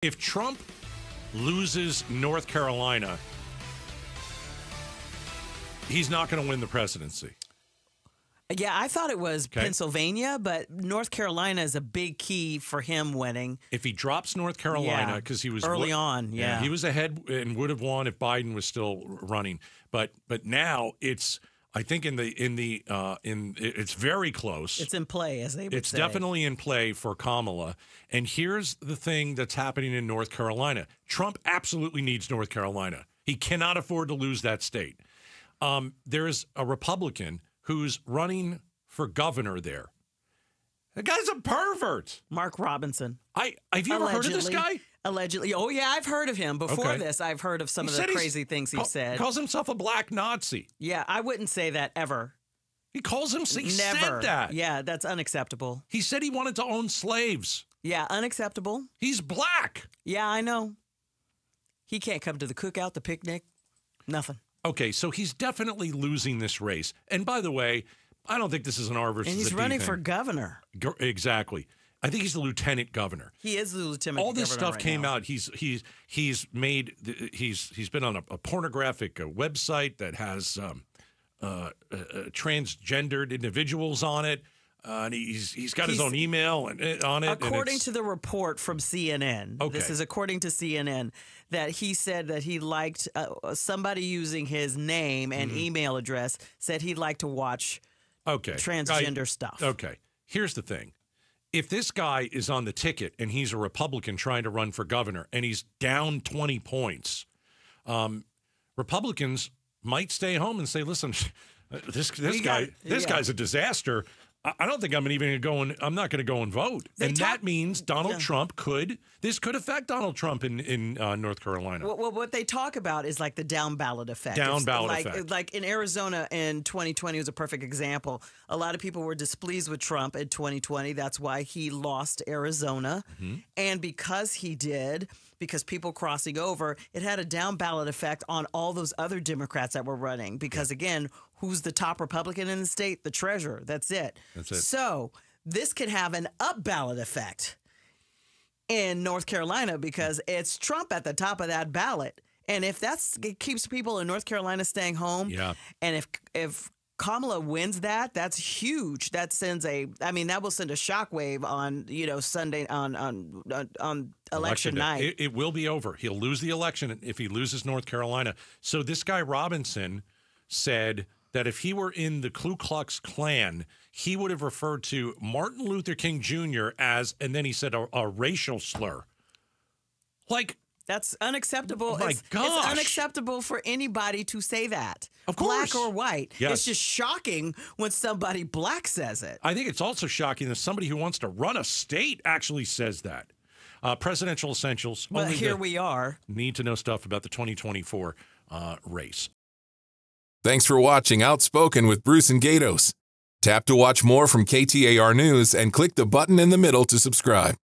If Trump loses North Carolina, he's not going to win the presidency. Yeah, I thought it was Pennsylvania, but North Carolina is a big key for him winning. If he drops North Carolina, because he was early on, he was ahead and would have won if Biden was still running. But now it's, I think it's very close. It's in play, as they would say. It's definitely in play for Kamala. And here's the thing that's happening in North Carolina: Trump absolutely needs North Carolina. He cannot afford to lose that state. There's a Republican who's running for governor there. The guy's a pervert. Mark Robinson. Have you ever heard of this guy? Allegedly. Oh, yeah, I've heard of him. Before this, I've heard of some of the crazy things he said. He calls himself a black Nazi. Yeah, I wouldn't say that ever. He calls himself, never said that. Yeah, that's unacceptable. He said he wanted to own slaves. Yeah, unacceptable. He's black. Yeah, I know. He can't come to the cookout, the picnic, nothing. Okay, so he's definitely losing this race. And by the way, I don't think this is an R versus a D thing. And he's running for governor. Exactly. I think he's the lieutenant governor. He is the lieutenant governor. All this stuff came out. He's been on a pornographic website that has transgendered individuals on it. And he's got his own email on it. According to the report from CNN, this is according to CNN, that he said that he liked somebody using his name and email address, said he liked to watch transgender stuff. Okay. Here's the thing. If this guy is on the ticket and he's a Republican trying to run for governor and he's down 20 points, Republicans might stay home and say, listen, this guy's a disaster. I don't think I'm even going to go and I'm not going to go and vote. And that means Donald Trump this could affect Donald Trump in North Carolina. Well, what they talk about is like the down ballot effect. Down ballot effect. Like in Arizona in 2020 was a perfect example. A lot of people were displeased with Trump in 2020. That's why he lost Arizona. And because he did, because people crossing over, it had a down ballot effect on all those other Democrats that were running. Because again, who's the top Republican in the state? The treasurer. That's it. That's it. So this could have an up ballot effect in North Carolina because it's Trump at the top of that ballot. And if it keeps people in North Carolina staying home, and if Kamala wins that, that's huge. That sends that will send a shockwave on, Sunday on election night. It will be over. He'll lose the election if he loses North Carolina. So this guy Robinson said that if he were in the Ku Klux Klan, he would have referred to Martin Luther King Jr. as, and then he said a racial slur. Like, that's unacceptable. Oh my gosh. It's unacceptable for anybody to say that. Of course. Black or white. Yes. It's just shocking when somebody black says it. I think it's also shocking that somebody who wants to run a state actually says that. Presidential Essentials. Well, here we are. Need to know stuff about the 2024 race. Thanks for watching Outspoken with Bruce and Gaydos. Tap to watch more from KTAR News and click the button in the middle to subscribe.